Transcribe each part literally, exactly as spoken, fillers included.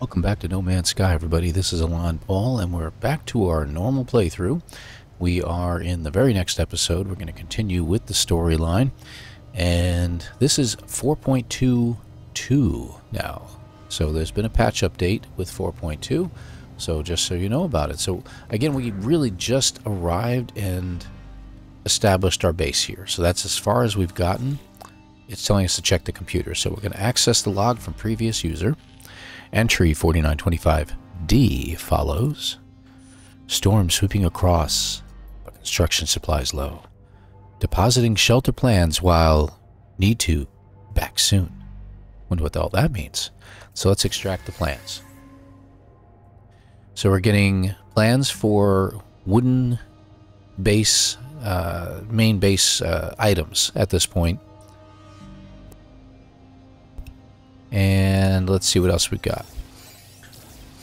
Welcome back to No Man's Sky, everybody. This is ElanPaul, and we're back to our normal playthrough. We are in the very next episode. We're going to continue with the storyline, and this is four point two two now. So there's been a patch update with four point two, so just so you know about it. So again, we really just arrived and established our base here. So that's as far as we've gotten. It's telling us to check the computer. So we're going to access the log from previous user. Entry forty-nine twenty-five D follows. Storm sweeping across, but construction supplies low. Depositing shelter plans while need to back soon. Wonder what all that means. So let's extract the plans. So we're getting plans for wooden base, uh, main base uh, items at this point. And let's see what else we've got.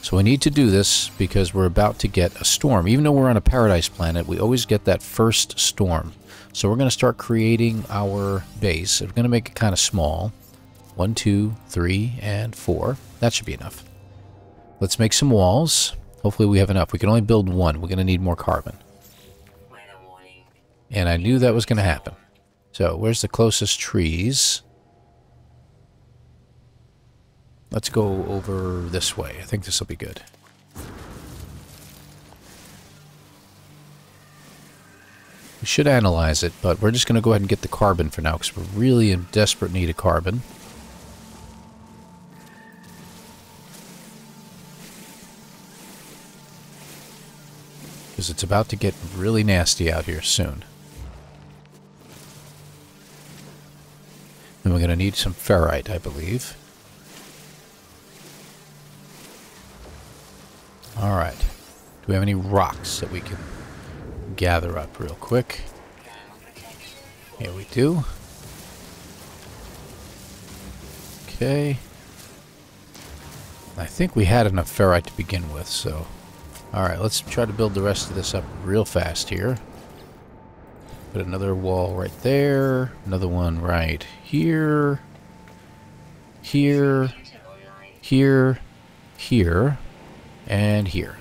So we need to do this because we're about to get a storm. Even though we're on a paradise planet, we always get that first storm. So we're going to start creating our base. We're going to make it kind of small. One, two, three, and four. That should be enough. Let's make some walls. Hopefully we have enough. We can only build one. We're going to need more carbon. And I knew that was going to happen. So where's the closest trees? Let's go over this way. I think this will be good. We should analyze it, but we're just going to go ahead and get the carbon for now, because we're really in desperate need of carbon. Because it's about to get really nasty out here soon. And we're going to need some ferrite, I believe. Alright, do we have any rocks that we can gather up real quick? Yeah, we do. Okay. I think we had enough ferrite to begin with, so... Alright, let's try to build the rest of this up real fast here. Put another wall right there, another one right here, here, here, here. And here.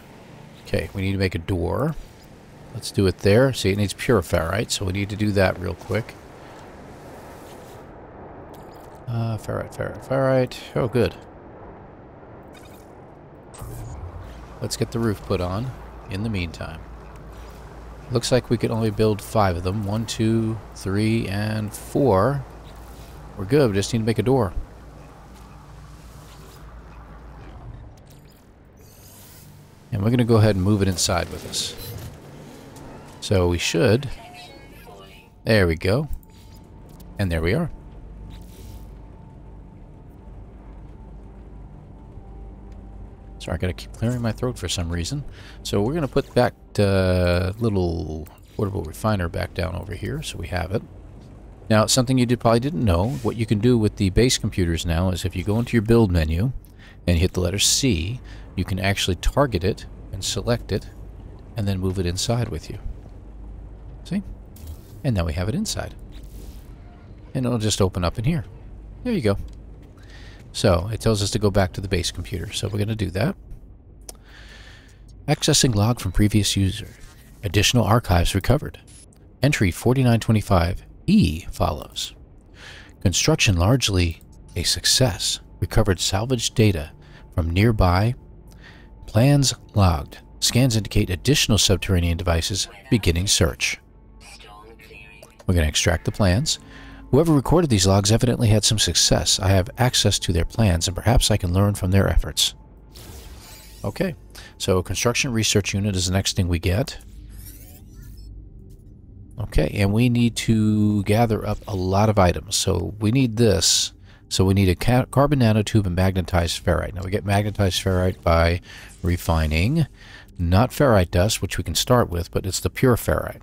Okay, we need to make a door. Let's do it there. See, it needs pure ferrite, so we need to do that real quick. Uh, ferrite, ferrite, ferrite. Oh, good. Let's get the roof put on in the meantime. Looks like we could only build five of them. One, two, three, and four. We're good. We just need to make a door. And we're going to go ahead and move it inside with us. So we should. There we go. And there we are. Sorry, I got to keep clearing my throat for some reason. So we're going to put back the little portable refiner back down over here, so we have it. Now, something you did probably didn't know, what you can do with the base computers now is if you go into your build menu and hit the letter C, you can actually target it and select it and then move it inside with you. See? And now we have it inside. And it'll just open up in here. There you go. So it tells us to go back to the base computer. So we're going to do that. Accessing log from previous user. Additional archives recovered. Entry forty-nine twenty-five E follows. Construction largely a success. Recovered salvaged data from nearby. Plans logged. Scans indicate additional subterranean devices beginning search. We're going to extract the plans. Whoever recorded these logs evidently had some success. I have access to their plans and perhaps I can learn from their efforts. Okay, so construction research unit is the next thing we get. Okay, and we need to gather up a lot of items. So we need this. So we need a ca carbon nanotube and magnetized ferrite. Now we get magnetized ferrite by refining, not ferrite dust, which we can start with, but it's the pure ferrite.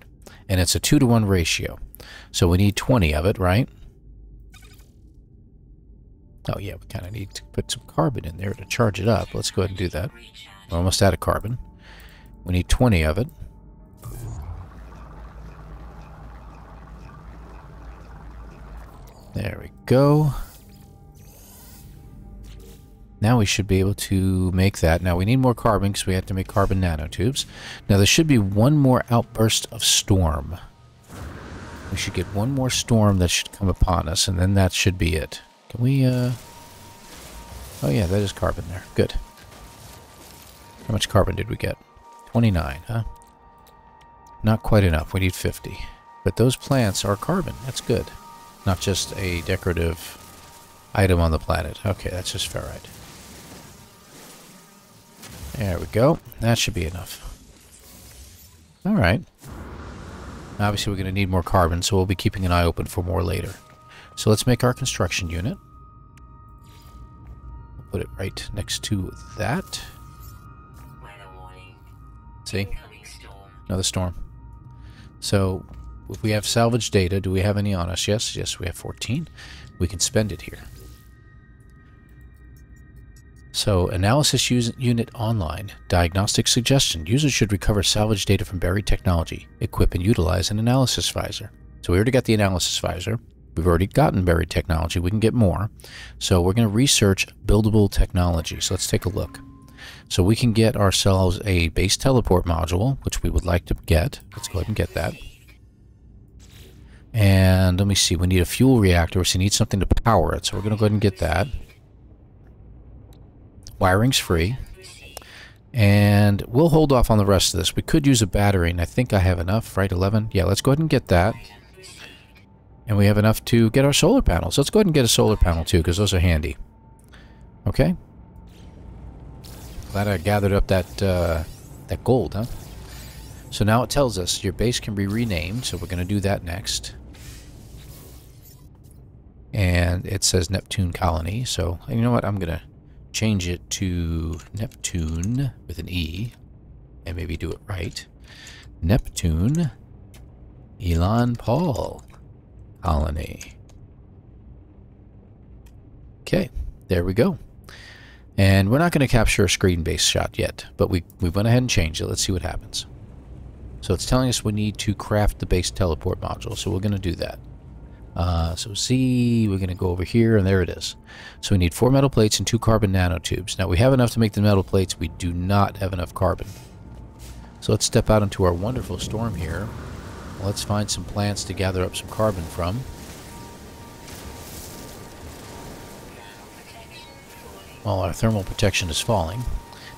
And it's a two to one ratio. So we need twenty of it, right? Oh yeah, we kind of need to put some carbon in there to charge it up. Let's go ahead and do that. We're almost out of carbon. We need twenty of it. There we go. Now we should be able to make that. Now we need more carbon because we have to make carbon nanotubes. Now there should be one more outburst of storm. We should get one more storm that should come upon us, and then that should be it. Can we, uh... oh yeah, that is carbon there. Good. How much carbon did we get? twenty-nine, huh? Not quite enough. We need fifty. But those plants are carbon. That's good. Not just a decorative item on the planet. Okay, that's just ferrite. There we go. That should be enough. Alright. Obviously we're going to need more carbon, so we'll be keeping an eye open for more later. So let's make our construction unit. Put it right next to that. See? Another storm. So, if we have salvage data, do we have any on us? Yes, yes, we have fourteen. We can spend it here. So, analysis unit online. Diagnostic suggestion. Users should recover salvage data from buried technology. Equip and utilize an analysis visor. So, we already got the analysis visor. We've already gotten buried technology. We can get more. So, we're going to research buildable technology. So, let's take a look. So, we can get ourselves a base teleport module, which we would like to get. Let's go ahead and get that. And let me see, we need a fuel reactor, so we need something to power it. So we're going to go ahead and get that. Wiring's free. And we'll hold off on the rest of this. We could use a battery, and I think I have enough, right? eleven? Yeah, let's go ahead and get that. And we have enough to get our solar panels. Let's go ahead and get a solar panel, too, because those are handy. Okay. Glad I gathered up that, uh, that gold, huh? So now it tells us your base can be renamed, so we're going to do that next. And it says Neptune Colony, so you know what? I'm going to change it to Neptune with an E, and maybe do it right. Neptune ElanPaul Colony. Okay, there we go. And we're not going to capture a screen-based shot yet, but we, we went ahead and changed it. Let's see what happens. So it's telling us we need to craft the base teleport module, so we're going to do that. Uh, so Z, we're going to go over here, and there it is. So we need four metal plates and two carbon nanotubes. Now we have enough to make the metal plates, we do not have enough carbon. So let's step out into our wonderful storm here. Let's find some plants to gather up some carbon from. Well, our thermal protection is falling.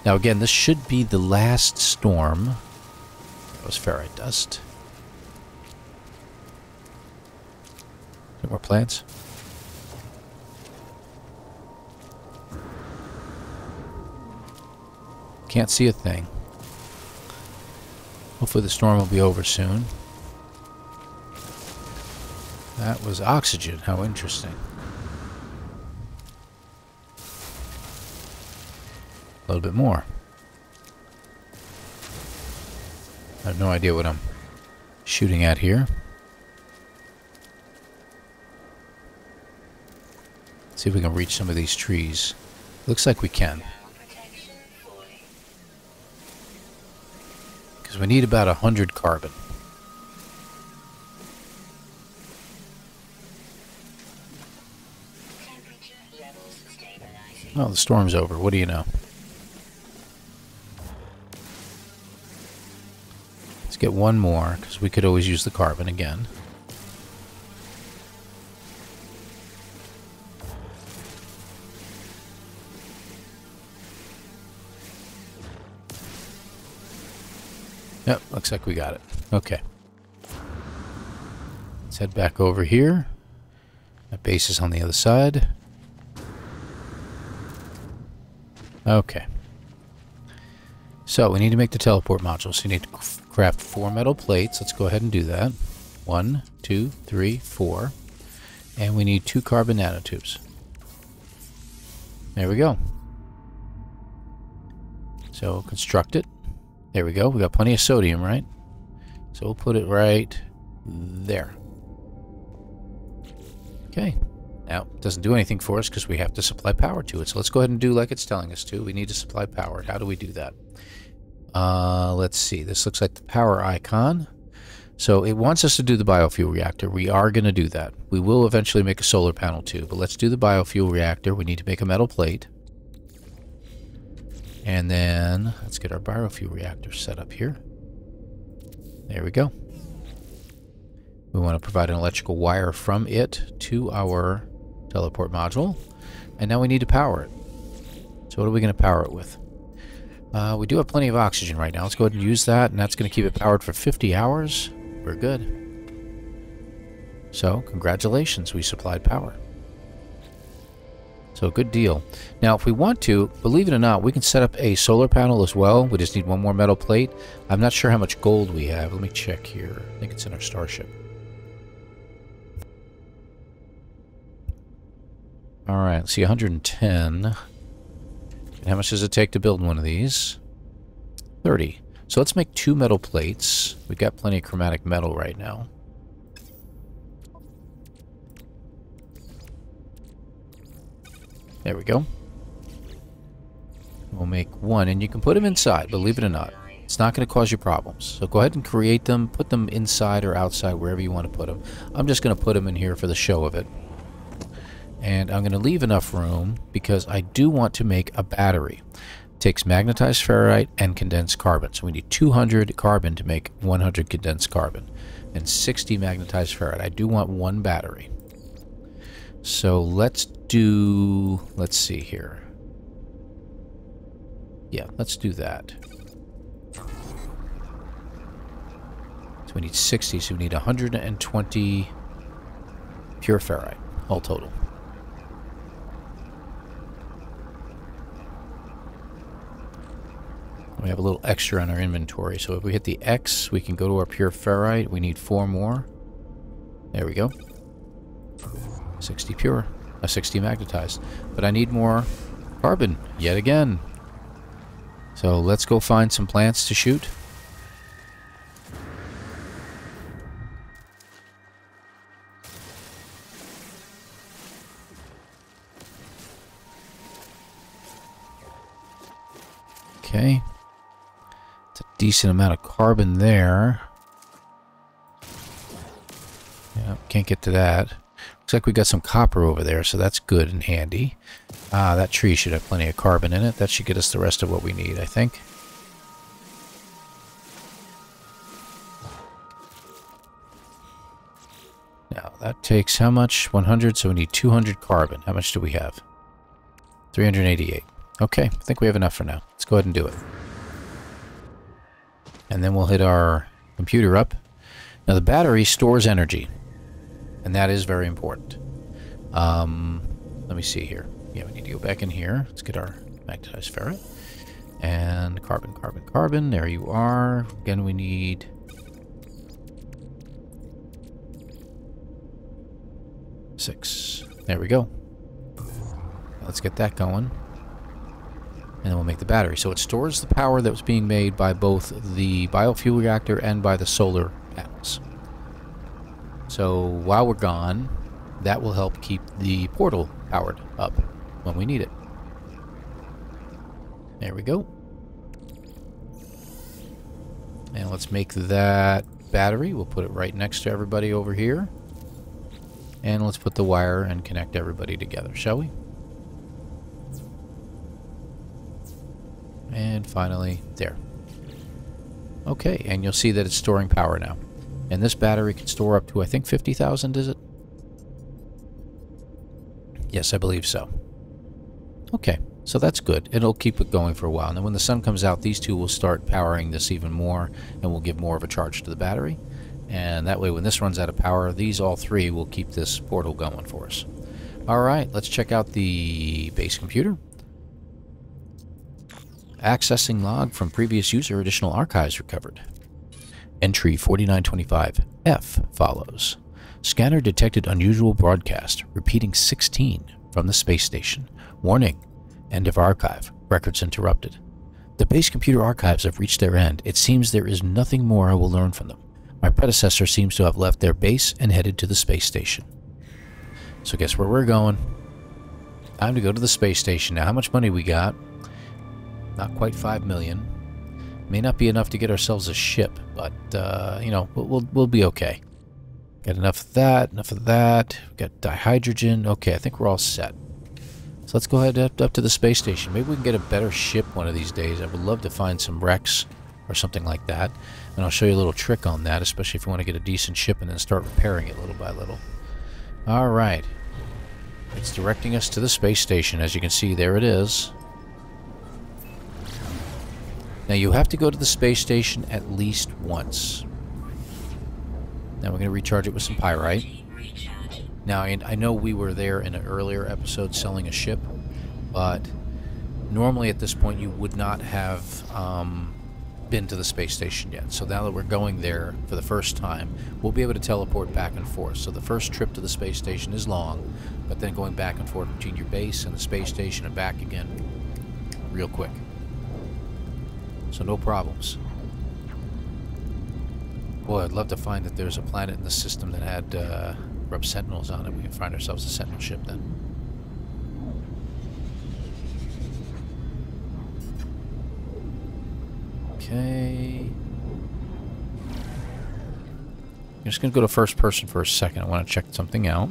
Now again, this should be the last storm. That was ferrite dust. Any more plants? Can't see a thing. Hopefully the storm will be over soon. That was oxygen. How interesting. A little bit more. I have no idea what I'm shooting at here. Let's see if we can reach some of these trees. Looks like we can. Because we need about a hundred carbon. Oh, the storm's over. What do you know? Let's get one more, because we could always use the carbon again. Yep, looks like we got it. Okay. Let's head back over here. My base is on the other side. Okay. So, we need to make the teleport module, so you need to craft four metal plates. Let's go ahead and do that. One, two, three, four. And we need two carbon nanotubes. There we go. So, construct it. There we go. We got plenty of sodium, right? So, we'll put it right there. Okay. Now, it doesn't do anything for us because we have to supply power to it. So, let's go ahead and do like it's telling us to. We need to supply power. How do we do that? Uh, let's see. This looks like the power icon. So it wants us to do the biofuel reactor. We are going to do that. We will eventually make a solar panel too, but let's do the biofuel reactor. We need to make a metal plate. And then let's get our biofuel reactor set up here. There we go. We want to provide an electrical wire from it to our teleport module. And now we need to power it. So what are we going to power it with? Uh, we do have plenty of oxygen right now. Let's go ahead and use that, and that's going to keep it powered for fifty hours. We're good. So, congratulations, we supplied power. So, good deal. Now, if we want to, believe it or not, we can set up a solar panel as well. We just need one more metal plate. I'm not sure how much gold we have. Let me check here. I think it's in our starship. All right, let's see, one hundred ten. And how much does it take to build one of these? thirty. So, let's make two metal plates. We've got plenty of chromatic metal right now. There we go. We'll make one, and you can put them inside, believe it or not. It's not going to cause you problems. So go ahead and create them, put them inside or outside, wherever you want to put them. I'm just going to put them in here for the show of it. And I'm going to leave enough room because I do want to make a battery. It takes magnetized ferrite and condensed carbon. So we need two hundred carbon to make one hundred condensed carbon and sixty magnetized ferrite. I do want one battery. So let's do, let's see here. Yeah, let's do that. So we need sixty, so we need one hundred twenty pure ferrite, all total. We have a little extra on our inventory, so if we hit the X, we can go to our pure ferrite. We need four more. There we go. sixty pure, uh, sixty magnetized, but I need more carbon yet again. So let's go find some plants to shoot. Okay, it's a decent amount of carbon there. Yeah, can't get to that. Looks like we got some copper over there, so that's good and handy. Ah, that tree should have plenty of carbon in it. That should get us the rest of what we need, I think. Now, that takes how much? one hundred, so we need two hundred carbon. How much do we have? three hundred eighty-eight. Okay, I think we have enough for now. Let's go ahead and do it. And then we'll hit our computer up. Now, the battery stores energy. And that is very important. Um, let me see here. Yeah, we need to go back in here. Let's get our magnetized ferrite. And carbon, carbon, carbon. There you are. Again, we need... six. There we go. Let's get that going. And then we'll make the battery. So it stores the power that was being made by both the biofuel reactor and by the solar panels. So while we're gone, that will help keep the portal powered up when we need it. There we go. And let's make that battery. We'll put it right next to everybody over here. And let's put the wire and connect everybody together, shall we? And finally, there. Okay, and you'll see that it's storing power now. And this battery can store up to, I think, fifty thousand, is it? Yes, I believe so. Okay, so that's good. It'll keep it going for a while. And then when the sun comes out, these two will start powering this even more, and we'll give more of a charge to the battery. And that way, when this runs out of power, these all three will keep this portal going for us. All right, let's check out the base computer. Accessing log from previous user, additional archives recovered. Entry forty-nine twenty-five F follows. Scanner detected unusual broadcast, repeating sixteen from the space station. Warning, end of archive, records interrupted. The base computer archives have reached their end. It seems there is nothing more I will learn from them. My predecessor seems to have left their base and headed to the space station. So guess where we're going? Time to go to the space station. Now, how much money we got? Not quite five million. May not be enough to get ourselves a ship, but, uh, you know, we'll, we'll, we'll be okay. Got enough of that, enough of that. We've got dihydrogen. Okay, I think we're all set. So So let's go ahead up, up to the space station. Maybe we can get a better ship one of these days. I would love to find some wrecks or something like that. And I'll show you a little trick on that, especially if you want to get a decent ship and then start repairing it little by little. All right. It's directing us to the space station. As you can see, there it is. Now, you have to go to the space station at least once. Now, we're going to recharge it with some pyrite. Now, I know we were there in an earlier episode selling a ship, but normally at this point you would not have um, been to the space station yet. So now that we're going there for the first time, we'll be able to teleport back and forth. So the first trip to the space station is long, but then going back and forth between your base and the space station and back again real quick. So no problems. Boy, I'd love to find that there's a planet in the system that had... Uh, Rub sentinels on it. We can find ourselves a sentinel ship then. Okay. I'm just going to go to first person for a second. I want to check something out.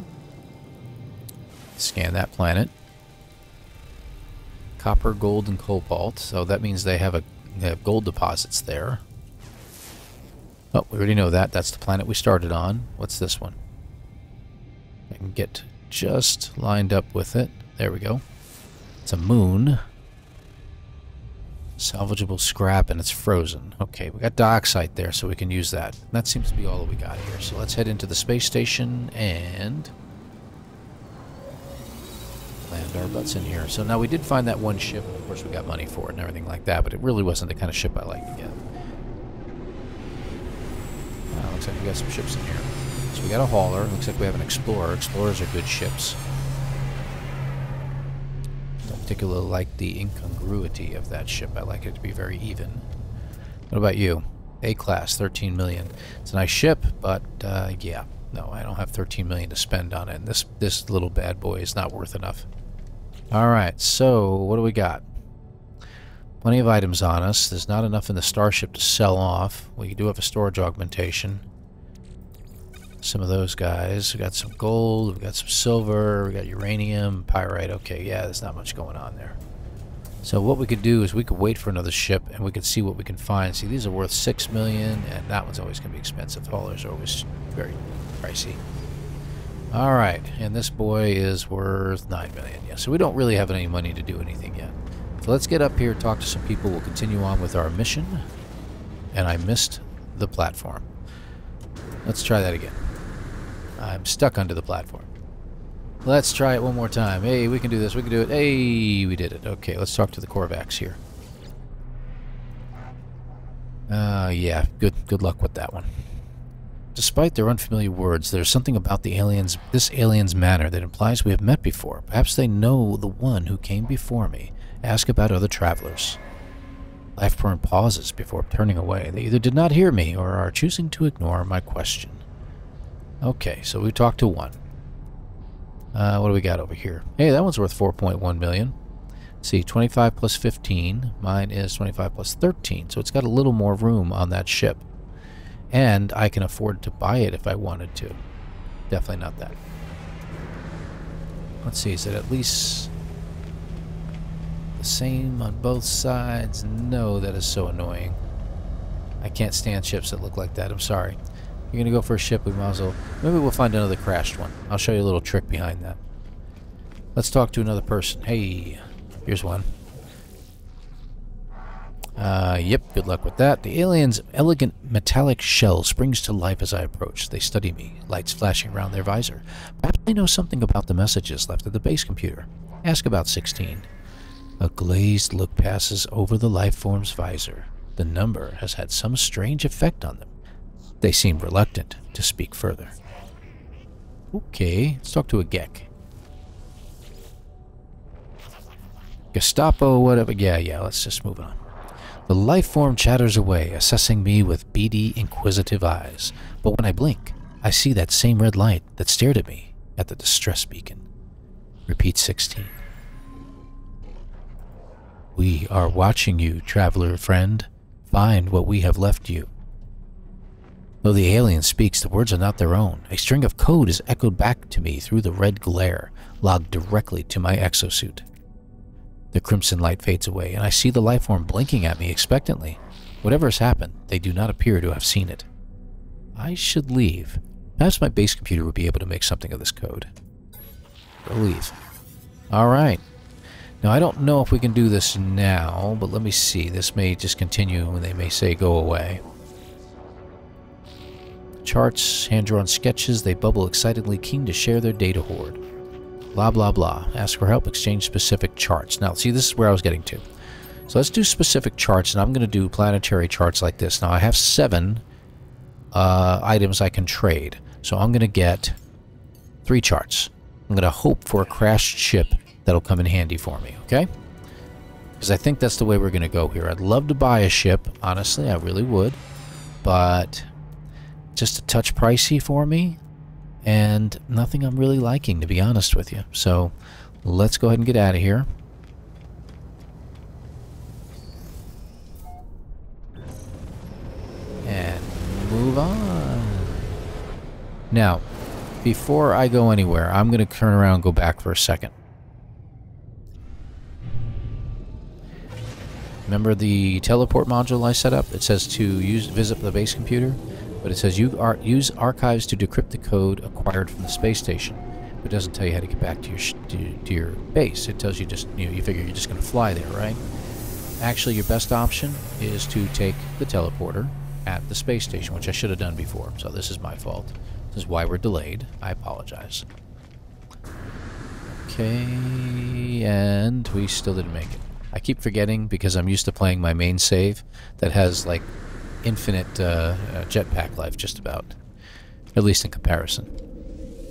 Scan that planet. Copper, gold, and cobalt. So that means they have a they have gold deposits there. Oh, we already know that. That's the planet we started on. What's this one? I can get just lined up with it. There we go. It's a moon. Salvageable scrap, and it's frozen. Okay, we got dioxide there, so we can use that. And that seems to be all that we got here. So let's head into the space station and land our butts in here. So now we did find that one ship. Of course, we got money for it and everything like that, but it really wasn't the kind of ship I like to get. Uh, looks like we got some ships in here. So we got a hauler. Looks like we have an explorer. Explorers are good ships. Don't particularly like the incongruity of that ship. I like it to be very even. What about you? A-class, thirteen million. It's a nice ship, but uh, yeah, no, I don't have thirteen million to spend on it. And this this little bad boy is not worth enough. All right, so what do we got? Plenty of items on us. There's not enough in the starship to sell off. We do have a storage augmentation. Some of those guys. We got some gold, we got some silver, we got uranium, pyrite. Okay, yeah, there's not much going on there. So what we could do is we could wait for another ship and we could see what we can find. See, these are worth six million, and that one's always going to be expensive. Haulers are always very pricey. All right, and this boy is worth nine million. Yeah, so we don't really have any money to do anything yet. So let's get up here, talk to some people. We'll continue on with our mission. And I missed the platform. Let's try that again. I'm stuck under the platform. Let's try it one more time. Hey, we can do this. We can do it. Hey, we did it. Okay, let's talk to the Korvax here. Uh, yeah, good good luck with that one. Despite their unfamiliar words, there's something about the aliens, this alien's manner that implies we have met before. Perhaps they know the one who came before me. Ask about other travelers. Lifeburn pauses before turning away. They either did not hear me or are choosing to ignore my question. Okay, so we talked to one. Uh, what do we got over here? Hey, that one's worth four point one million. Let's see, twenty-five plus fifteen. Mine is twenty-five plus thirteen, so it's got a little more room on that ship. And I can afford to buy it if I wanted to. Definitely not that. Let's see, is it at least the same on both sides? No, that is so annoying. I can't stand ships that look like that. I'm sorry. You're gonna go for a ship, we might as well. Maybe we'll find another crashed one. I'll show you a little trick behind that. Let's talk to another person. Hey, here's one. Uh, yep, good luck with that. The alien's elegant metallic shell springs to life as I approach. They study me, lights flashing around their visor. Perhaps they know something about the messages left at the base computer. Ask about sixteen. A glazed look passes over the life form's visor. The number has had some strange effect on them. They seem reluctant to speak further. Okay, let's talk to a Gek. Gestapo, whatever. Yeah, yeah, let's just move on. The life form chatters away, assessing me with beady, inquisitive eyes. But when I blink, I see that same red light that stared at me at the distress beacon. Repeat sixteen. We are watching you, traveler friend. Find what we have left you. Though the alien speaks, the words are not their own. A string of code is echoed back to me through the red glare, logged directly to my exosuit. The crimson light fades away, and I see the life form blinking at me expectantly. Whatever has happened, they do not appear to have seen it. I should leave. Perhaps my base computer would be able to make something of this code. I'll leave. Alright. Now, I don't know if we can do this now, but let me see. This may just continue, and they may say go away. Charts, hand-drawn sketches, they bubble excitedly, keen to share their data hoard. Blah, blah, blah. Ask for help, exchange specific charts. Now, see, this is where I was getting to. So let's do specific charts, and I'm going to do planetary charts like this. Now, I have seven uh, items I can trade. So I'm going to get three charts. I'm going to hope for a crashed ship that'll come in handy for me, okay? Because I think that's the way we're going to go here. I'd love to buy a ship, honestly, I really would. But just a touch pricey for me, and nothing I'm really liking, to be honest with you. So let's go ahead and get out of here. And move on. Now, before I go anywhere, I'm going to turn around and go back for a second. Remember the teleport module I set up? It says to use visit the base computer, but it says you are, use archives to decrypt the code acquired from the space station. But it doesn't tell you how to get back to your sh to, to your base. It tells you just, you know, you figure you're just going to fly there, right? Actually, your best option is to take the teleporter at the space station, which I should have done before. So this is my fault. This is why we're delayed. I apologize. Okay, and we still didn't make it. I keep forgetting, because I'm used to playing my main save that has like infinite uh, uh, jetpack life, just about, at least in comparison.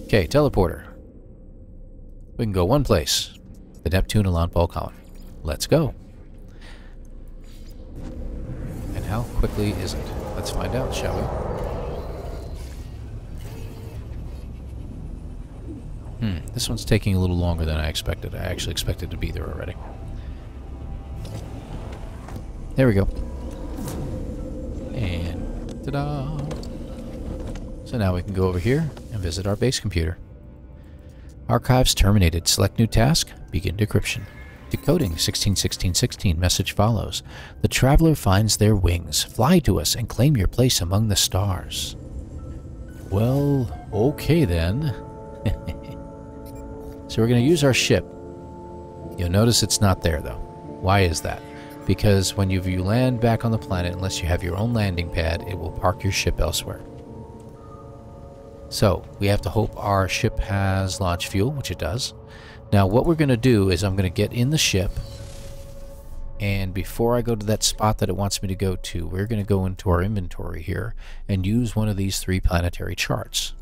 Okay, teleporter. We can go one place, the Neptune ElanPaul Colony. Let's go. And how quickly is it? Let's find out, shall we? Hmm, this one's taking a little longer than I expected. I actually expected to be there already. There we go. And ta-da! So now we can go over here and visit our base computer. Archives terminated. Select new task. Begin decryption. Decoding sixteen sixteen sixteen. Message follows. The traveler finds their wings. Fly to us and claim your place among the stars. Well, okay then. So we're going to use our ship. You'll notice it's not there though. Why is that? Because when you, you land back on the planet, unless you have your own landing pad, it will park your ship elsewhere. So we have to hope our ship has launch fuel, which it does. Now what we're going to do is I'm going to get in the ship, and before I go to that spot that it wants me to go to, we're going to go into our inventory here and use one of these three planetary charts.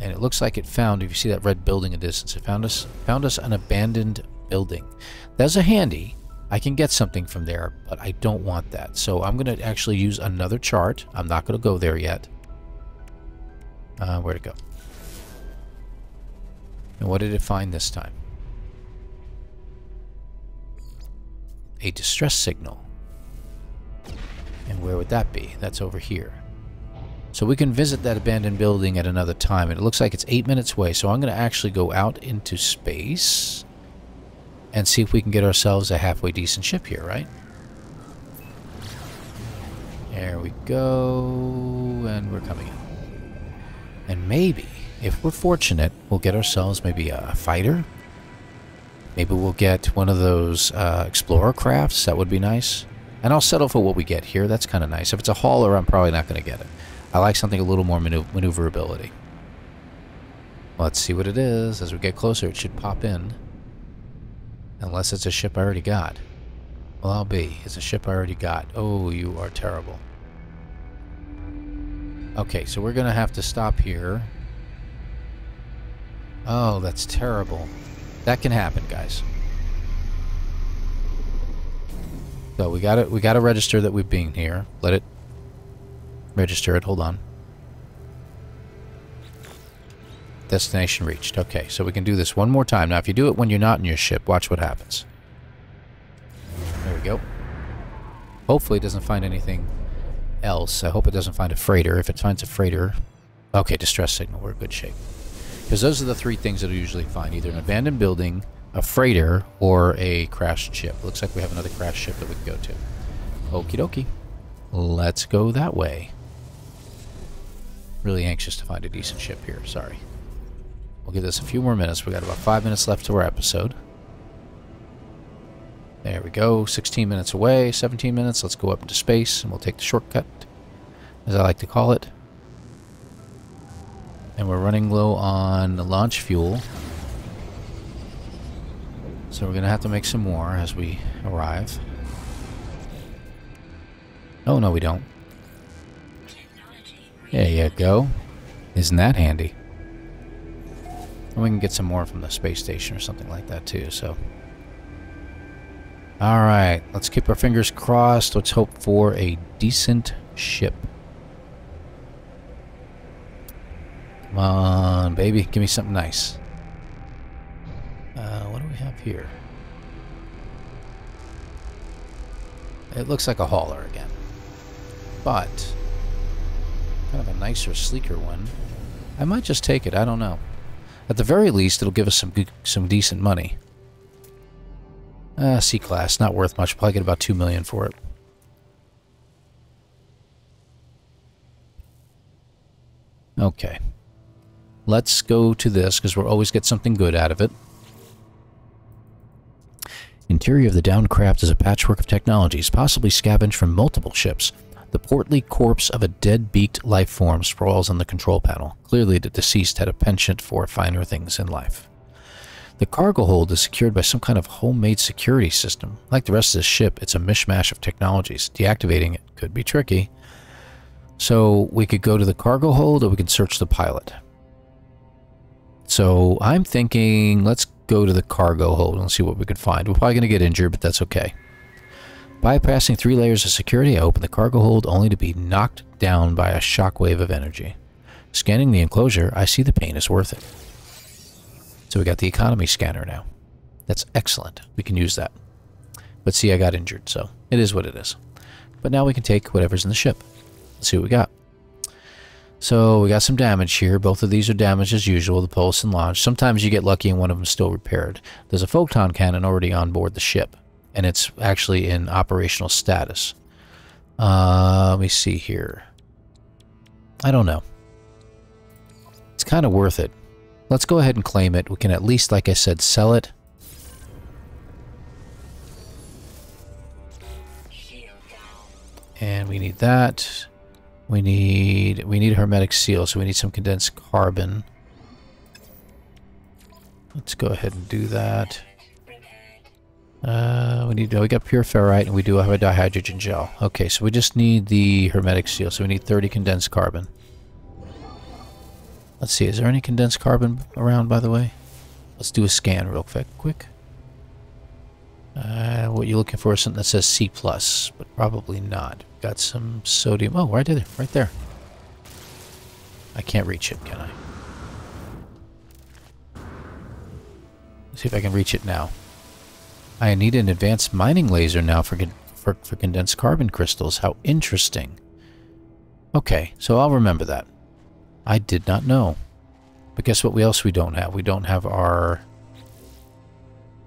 And it looks like it found, if you see that red building in the distance, it found us, found us an abandoned building. That's a handy. I can get something from there, but I don't want that. So I'm going to actually use another chart. I'm not going to go there yet. Uh, where'd it go? And what did it find this time? A distress signal. And where would that be? That's over here. So we can visit that abandoned building at another time. And it looks like it's eight minutes away. So I'm going to actually go out into space and see if we can get ourselves a halfway decent ship here, right? There we go, and we're coming in. And maybe, if we're fortunate, we'll get ourselves maybe a fighter. Maybe we'll get one of those uh, explorer crafts. That would be nice. And I'll settle for what we get here. That's kind of nice. If it's a hauler, I'm probably not going to get it. I like something a little more maneuver maneuverability. Let's see what it is. As we get closer, it should pop in. Unless it's a ship I already got. Well, I'll be. It's a ship I already got. Oh, you are terrible. Okay, so we're going to have to stop here. Oh, that's terrible. That can happen, guys. So we got to we got to register that we've been here. Let it register it. Hold on. Destination reached. Okay, so we can do this one more time. Now, if you do it when you're not in your ship, watch what happens. There we go. Hopefully it doesn't find anything else. I hope it doesn't find a freighter. If it finds a freighter... Okay, distress signal. We're in good shape. Because those are the three things that it'll usually find. Either an abandoned building, a freighter or a crashed ship. Looks like we have another crashed ship that we can go to. Okie dokie. Let's go that way. Really anxious to find a decent ship here. Sorry. We'll give this a few more minutes. We got about five minutes left to our episode. There we go. sixteen minutes away. seventeen minutes. Let's go up into space and we'll take the shortcut, as I like to call it. And we're running low on launch fuel, so we're gonna have to make some more as we arrive. Oh no, we don't. There you go. Isn't that handy? And we can get some more from the space station or something like that too, so. Alright, let's keep our fingers crossed. Let's hope for a decent ship. Come on, baby. Give me something nice. Uh, what do we have here? It looks like a hauler again. But, kind of a nicer, sleeker one. I might just take it. I don't know. At the very least, it'll give us some some decent money. Uh, C-class. Not worth much. Probably get about two million dollars for it. Okay. Let's go to this, because we'll always get something good out of it. Interior of the downed craft is a patchwork of technologies, possibly scavenged from multiple ships. The portly corpse of a dead-beaked life form sprawls on the control panel. Clearly, the deceased had a penchant for finer things in life. The cargo hold is secured by some kind of homemade security system. Like the rest of this ship, it's a mishmash of technologies. Deactivating it could be tricky. So, we could go to the cargo hold, or we could search the pilot. So I'm thinking, let's go to the cargo hold and see what we can find. We're probably going to get injured, but that's okay. Bypassing three layers of security, I open the cargo hold only to be knocked down by a shockwave of energy. Scanning the enclosure, I see the pain is worth it. So we got the economy scanner now. That's excellent. We can use that. But see, I got injured, so it is what it is. But now we can take whatever's in the ship. Let's see what we got. So we got some damage here. Both of these are damaged as usual, the pulse and launch. Sometimes you get lucky and one of them is still repaired. There's a photon cannon already on board the ship, and it's actually in operational status. Uh, let me see here. I don't know. It's kind of worth it. Let's go ahead and claim it. We can at least, like I said, sell it. And we need that. We need we need hermetic seal, so we need some condensed carbon. Let's go ahead and do that. Uh, we need we got pure ferrite, and we do have a dihydrogen gel. Okay, so we just need the hermetic seal, so we need thirty condensed carbon. Let's see, is there any condensed carbon around, by the way? Let's do a scan real quick. Quick. Uh, what you're looking for is something that says C plus, but probably not. Got some sodium. Oh, right there. Right there. I can't reach it, can I? Let's see if I can reach it now. I need an advanced mining laser now for, for, for condensed carbon crystals. How interesting. Okay, so I'll remember that. I did not know. But guess what else we don't have? We don't have our...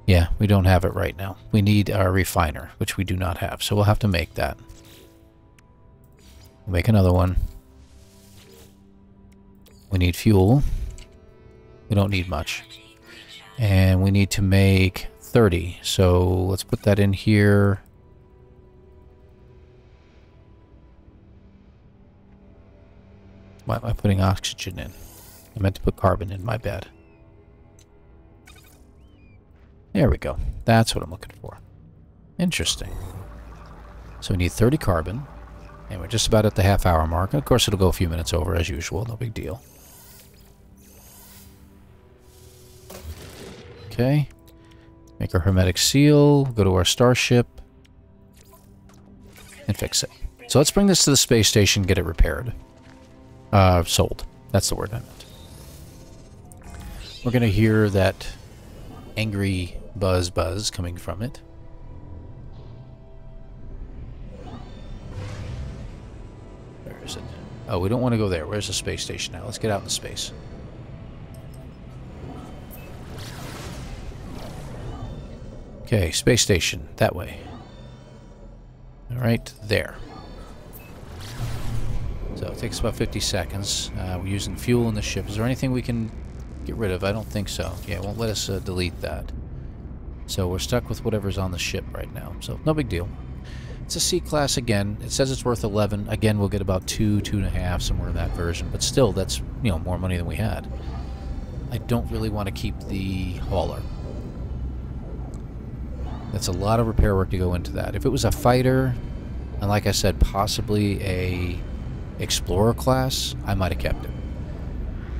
Yeah, we don't have it right now. We need our refiner, which we do not have, so we'll have to make that. We'll make another one. We need fuel. We don't need much. And we need to make thirty, so let's put that in here. Why am I putting oxygen in? I meant to put carbon in, my bad. There we go. That's what I'm looking for. Interesting. So we need thirty carbon, and we're just about at the half hour mark. And of course, it'll go a few minutes over as usual. No big deal. Okay. Make our hermetic seal. Go to our starship. And fix it. So let's bring this to the space station, get it repaired. Uh, sold. That's the word I meant. We're going to hear that angry... Buzz buzz coming from it. Where is it? Oh, we don't want to go there. Where's the space station now? Let's get out in space. Okay, space station, that way. Alright, there. So it takes about fifty seconds. Uh, we're using fuel in the ship. Is there anything we can get rid of? I don't think so. Yeah, it won't let us uh, delete that. So we're stuck with whatever's on the ship right now. So no big deal. It's a C-class again. It says it's worth eleven. Again, we'll get about two, two and a half, somewhere in that version. But still, that's, you know, more money than we had. I don't really want to keep the hauler. That's a lot of repair work to go into that. If it was a fighter, and like I said, possibly a Explorer class, I might have kept it.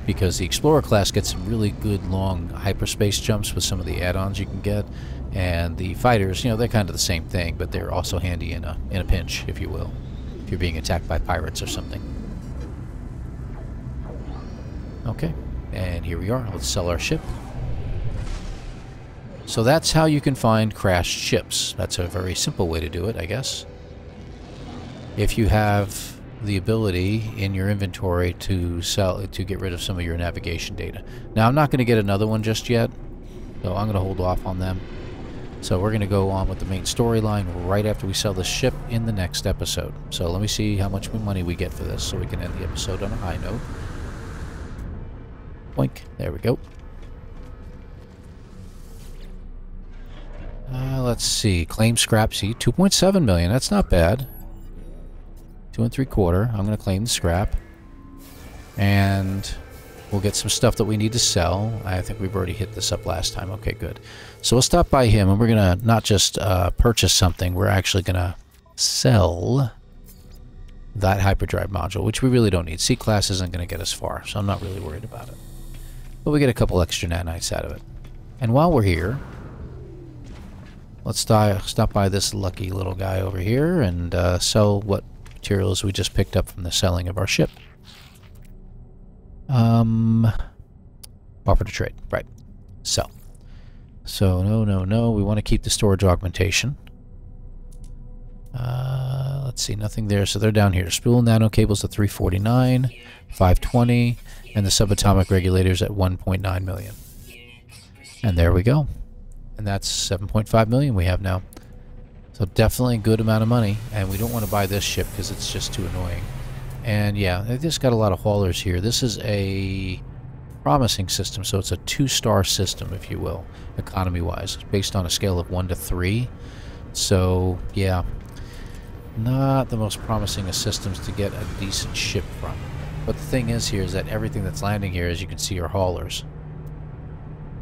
Because the Explorer class gets some really good long hyperspace jumps with some of the add-ons you can get. And the fighters, you know, they're kind of the same thing, but they're also handy in a, in a pinch, if you will. If you're being attacked by pirates or something. Okay, and here we are. Let's sell our ship. So that's how you can find crashed ships. That's a very simple way to do it, I guess. If you have the ability in your inventory to sell, to get rid of some of your navigation data. Now, I'm not going to get another one just yet, so I'm going to hold off on them. So we're going to go on with the main storyline right after we sell the ship in the next episode. So let me see how much money we get for this so we can end the episode on a high note. Boink. There we go. Uh, let's see. Claim scrap seat. two point seven million. That's not bad. Two and three quarter. I'm going to claim the scrap. And we'll get some stuff that we need to sell. I think we've already hit this up last time. Okay, good. So we'll stop by him and we're going to not just uh, purchase something. We're actually going to sell that hyperdrive module, which we really don't need. C-class isn't going to get us far, so I'm not really worried about it. But we get a couple extra nanites out of it. And while we're here, let's stop by this lucky little guy over here and uh, sell what materials we just picked up from the selling of our ship. Um, offer to trade. Right. Sell. So, no, no, no. We want to keep the storage augmentation. Uh, let's see. Nothing there. So they're down here. Spool nano cables at three forty-nine, five twenty, and the subatomic regulators at one point nine million. And there we go. And that's seven point five million we have now. So definitely a good amount of money. And we don't want to buy this ship because it's just too annoying. And yeah, they just got a lot of haulers here. This is a promising system. So it's a two-star system, if you will, economy-wise. It's based on a scale of one to three. So yeah, not the most promising of systems to get a decent ship from. But the thing is here is that everything that's landing here, as you can see, are haulers.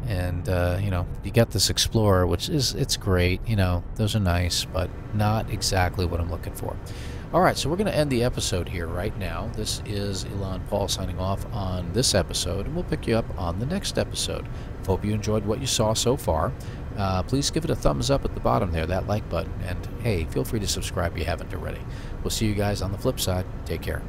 And, uh, you know, you got this Explorer, which is, it's great, you know, those are nice, but not exactly what I'm looking for. All right, so we're going to end the episode here right now. This is ElanPaul signing off on this episode, and we'll pick you up on the next episode. Hope you enjoyed what you saw so far. Uh, please give it a thumbs up at the bottom there, that like button, and hey, feel free to subscribe if you haven't already. We'll see you guys on the flip side. Take care.